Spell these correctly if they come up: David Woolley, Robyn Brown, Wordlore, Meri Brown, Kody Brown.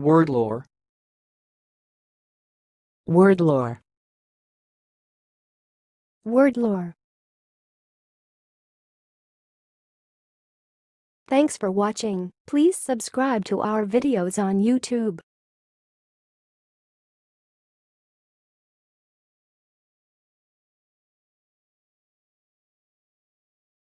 Wordlore. Wordlore. Wordlore. Thanks for watching. Please subscribe to our videos on YouTube.